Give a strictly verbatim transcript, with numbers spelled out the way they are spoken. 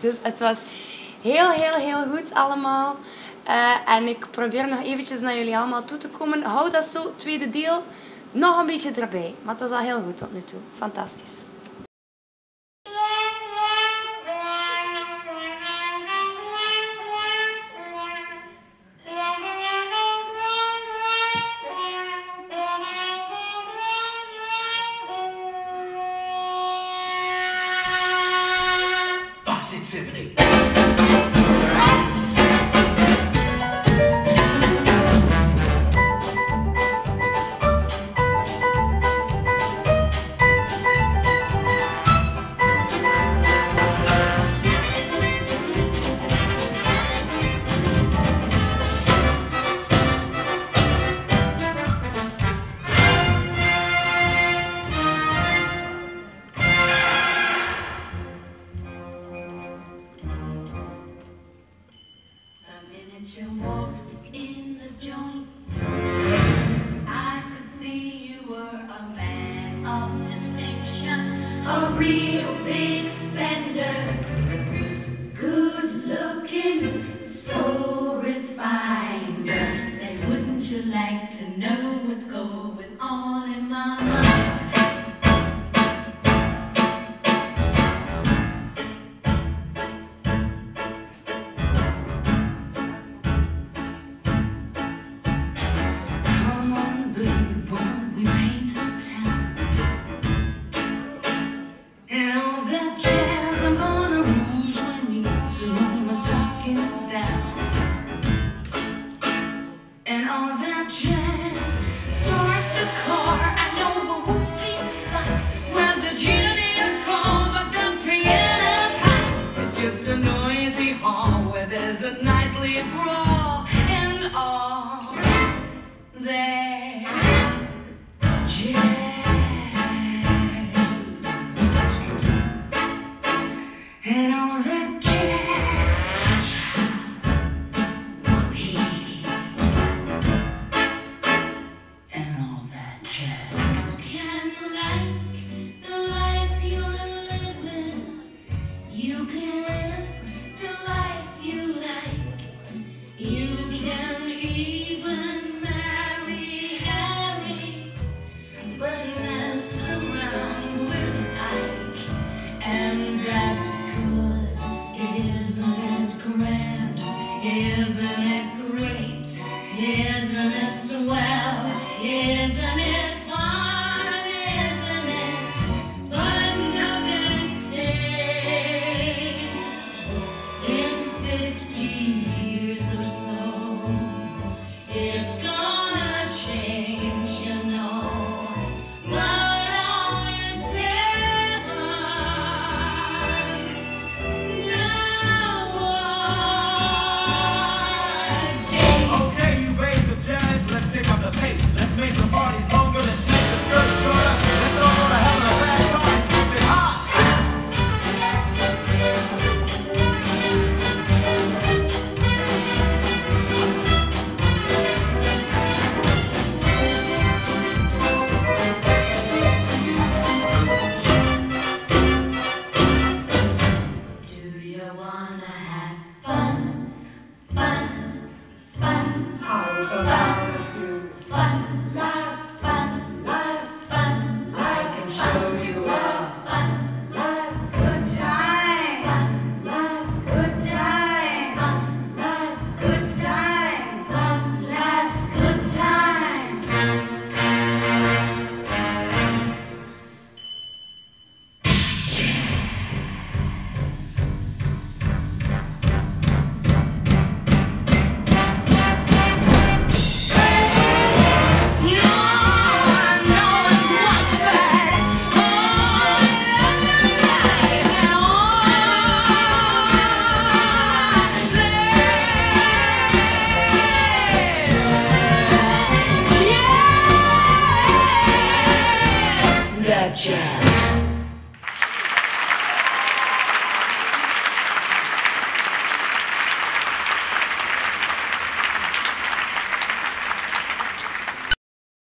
Dus het was heel, heel, heel goed allemaal. Uh, en ik probeer nog eventjes naar jullie allemaal toe te komen. Hou dat zo, tweede deel, nog een beetje erbij. Maar het was al heel goed tot nu toe. Fantastisch. Symphony. You walked in the joint, I could see you were a man of distinction, a real big spender, good looking, so refined. Say, wouldn't you like to know what's going on in my mind? Yeah.